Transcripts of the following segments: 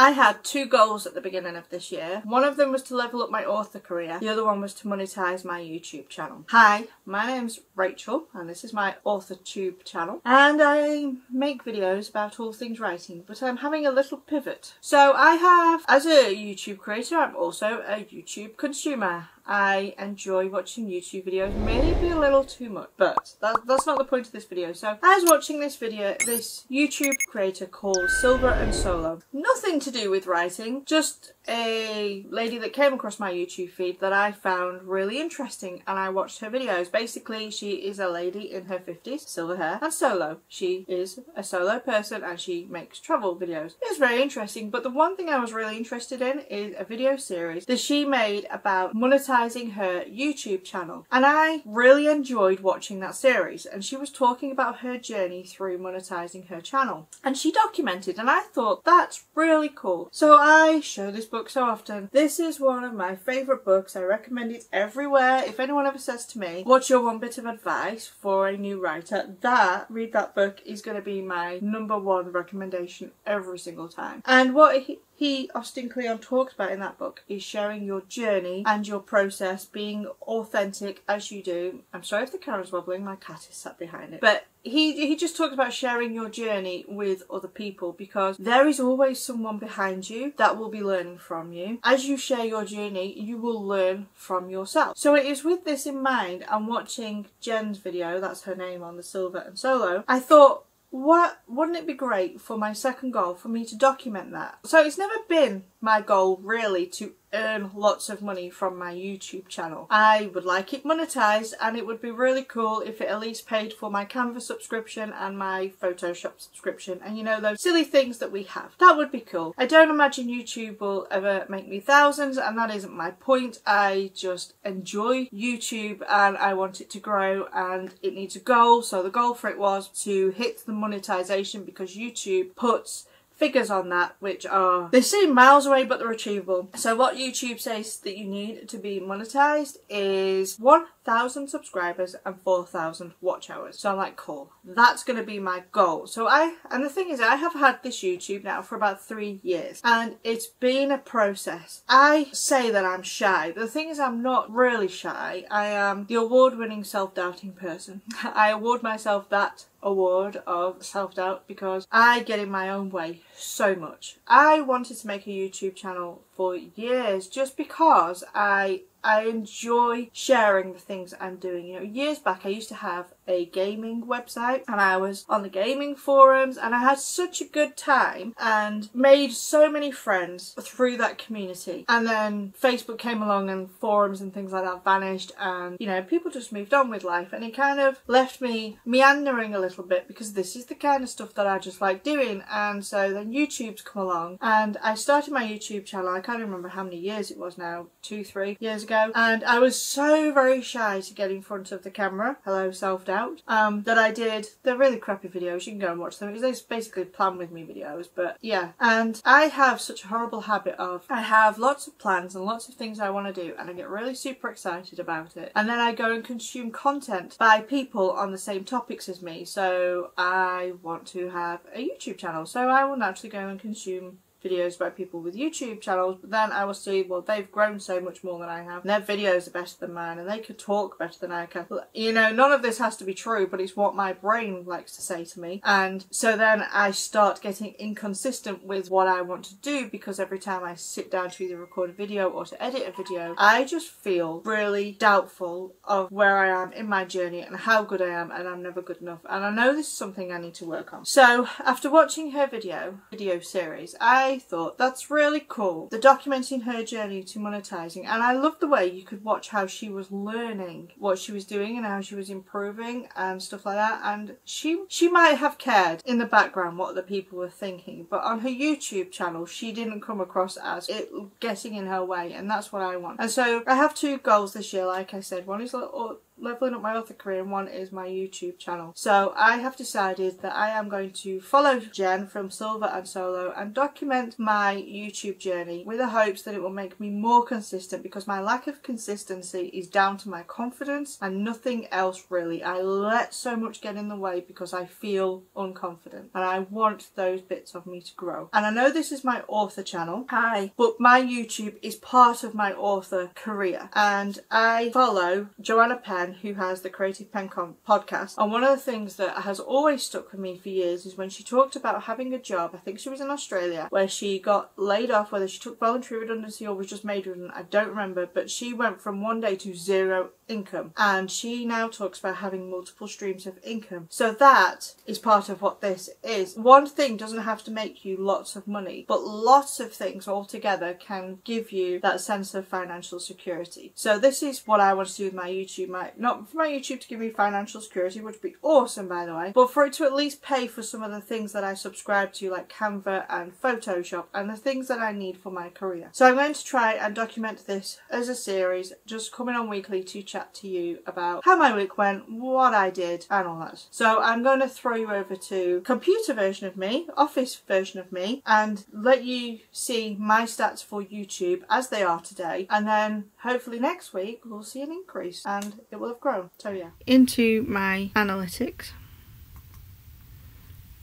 I had two goals at the beginning of this year. One of them was to level up my author career. The other one was to monetize my YouTube channel. Hi, my name's Rachel and this is my AuthorTube channel. And I make videos about all things writing, but I'm having a little pivot. So I have, as a YouTube creator, I'm also a YouTube consumer. I enjoy watching YouTube videos, maybe a little too much, but that's not the point of this video. So I was watching this video, this YouTube creator called Silver and Solo. Nothing to do with writing, just a lady that came across my YouTube feed that I found really interesting, and I watched her videos. Basically, she is a lady in her 50s, silver hair, and solo. She is a solo person and she makes travel videos. It was very interesting, but the one thing I was really interested in is a video series that she made about monetizing her YouTube channel, and I really enjoyed watching that series. And she was talking about her journey through monetizing her channel, and she documented, and I thought that's really cool. So I show this book so often. This is one of my favorite books. I recommend it everywhere. If anyone ever says to me, what's your one bit of advice for a new writer, read that book is going to be my #1 recommendation every single time. And what he Austin Kleon talks about in that book is sharing your journey and your process, being authentic as you do. I'm sorry if the camera's wobbling, my cat is sat behind it. But he just talks about sharing your journey with other people, because there is always someone behind you that will be learning from you. As you share your journey, you will learn from yourself. So it is with this in mind, and watching Jen's video, that's her name on the Silver and Solo, I thought, wouldn't it be great for my second goal for me to document that? So it's never been my goal really to earn lots of money from my YouTube channel. I would like it monetized, and it would be really cool if it at least paid for my Canva subscription and my Photoshop subscription, and you know, those silly things that we have. That would be cool. I don't imagine YouTube will ever make me thousands, and that isn't my point. I just enjoy YouTube and I want it to grow, and it needs a goal. So the goal for it was to hit the monetization, because YouTube puts figures on that which are, they seem miles away but they're achievable. So what YouTube says that you need to be monetized is 1,000 subscribers and 4,000 watch hours. So I'm like, cool, that's going to be my goal. So and the thing is, I have had this YouTube now for about 3 years, and it's been a process. I say that I'm shy. The thing is, I'm not really shy. I am the award-winning self-doubting person. I award myself that award of self-doubt because I get in my own way so much. I wanted to make a YouTube channel for years just because I enjoy sharing the things I'm doing. You know, years back I used to have a gaming website, and I was on the gaming forums, and I had such a good time and made so many friends through that community. And then Facebook came along and forums and things like that vanished, and you know, people just moved on with life, and it kind of left me meandering a little bit, because this is the kind of stuff that I just like doing. And so then YouTube's come along, and I started my YouTube channel, I can't remember how many years it was now, 2-3 years ago. And I was so very shy to get in front of the camera, hello self-doubt, that I did the really crappy videos. You can go and watch them, because they're basically plan with me videos. But yeah, and I have such a horrible habit of, I have lots of plans and lots of things I want to do, and I get really super excited about it, and then I go and consume content by people on the same topics as me. So I want to have a YouTube channel, so I will naturally go and consume videos by people with YouTube channels, but then I will see, well, they've grown so much more than I have, and their videos are better than mine, and they could talk better than I can. You know, none of this has to be true, but it's what my brain likes to say to me. And so then I start getting inconsistent with what I want to do, because every time I sit down to either record a video or to edit a video, I just feel really doubtful of where I am in my journey and how good I am, and I'm never good enough, and I know this is something I need to work on. So after watching her video series, I thought that's really cool, the documenting her journey to monetizing. And I loved the way you could watch how she was learning what she was doing and how she was improving and stuff like that. And she might have cared in the background what the people were thinking, but on her YouTube channel she didn't come across as it getting in her way, and that's what I want. And so I have two goals this year, like I said. One is leveling up my author career, and one is my YouTube channel. So I have decided that I am going to follow Jen from Silver and Solo and document my YouTube journey with the hopes that it will make me more consistent, because my lack of consistency is down to my confidence and nothing else really. I let so much get in the way because I feel unconfident, and I want those bits of me to grow. And I know this is my author channel, but my YouTube is part of my author career, and I follow Joanna Penn, who has the Creative PenCon podcast. And one of the things that has always stuck with me for years is when she talked about having a job, I think she was in Australia, where she got laid off, whether she took voluntary redundancy or was just made redundant, I don't remember, but she went from one day to zero income, and she now talks about having multiple streams of income. So that is part of what this is. One thing doesn't have to make you lots of money, but lots of things all together can give you that sense of financial security. So this is what I want to do with my YouTube. Not for my YouTube to give me financial security, which would be awesome by the way, but for it to at least pay for some of the things that I subscribe to, like Canva and Photoshop, and the things that I need for my career. So I'm going to try and document this as a series, just coming on weekly to chat to you about how my week went, what I did, and all that. So I'm going to throw you over to computer version of me, office version of me, and let you see my stats for YouTube as they are today, and then hopefully next week we'll see an increase and it will have grown. So yeah, into my analytics.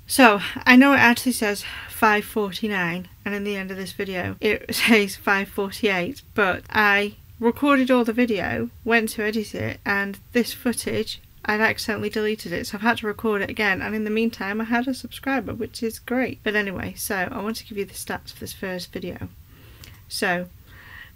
So I know it actually says 5:49, and in the end of this video it says 5:48, but I recorded all the video, went to edit it, and this footage I'd accidentally deleted it, so I've had to record it again, and in the meantime I had a subscriber, which is great. But anyway, so I want to give you the stats for this first video. So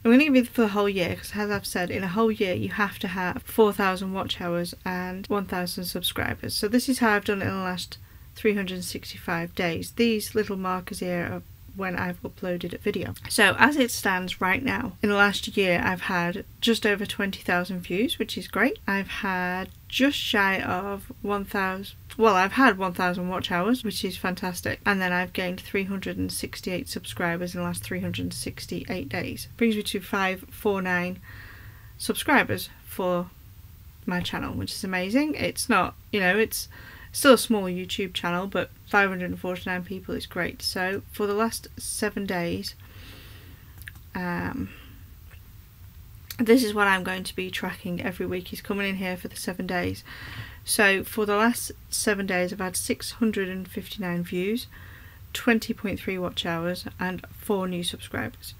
I'm going to give you for the whole year, because as I've said, in a whole year you have to have 4,000 watch hours and 1,000 subscribers. So this is how I've done it in the last 365 days. These little markers here are when I've uploaded a video. So as it stands right now, in the last year I've had just over 20,000 views, which is great. I've had just shy of 1,000, well, I've had 1,000 watch hours, which is fantastic, and then I've gained 368 subscribers in the last 368 days. Brings me to 549 subscribers for my channel, which is amazing. It's not, you know, it's still a small YouTube channel, but 549 people is great. So for the last 7 days, this is what I'm going to be tracking every week. He's coming in here for the 7 days. So for the last 7 days I've had 659 views, 20.3 watch hours, and 4 new subscribers,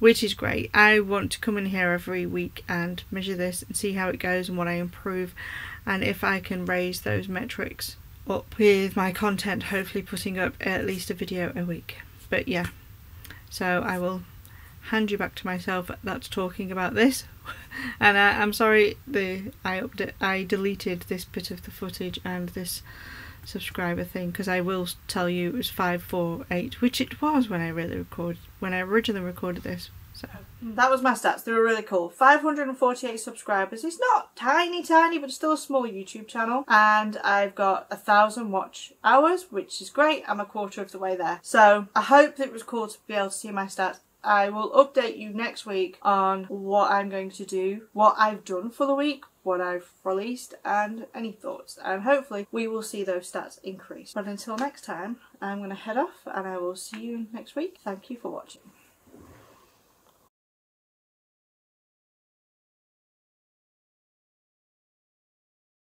which is great. I want to come in here every week and measure this and see how it goes and what I improve, and if I can raise those metrics up with my content, hopefully putting up at least a video a week. But yeah, so I will hand you back to myself that's talking about this. And I'm sorry, I deleted this bit of the footage and this subscriber thing, because I will tell you it was 548, which it was when I originally recorded this. So that was my stats. They were really cool. 548 subscribers. It's not tiny, but still a small YouTube channel. And I've got 1,000 watch hours, which is great. I'm a quarter of the way there. So I hope that it was cool to be able to see my stats. I will update you next week on what I'm going to do, what I've done for the week, what I've released, and any thoughts, and hopefully we will see those stats increase. But until next time, I'm going to head off, and I will see you next week. Thank you for watching.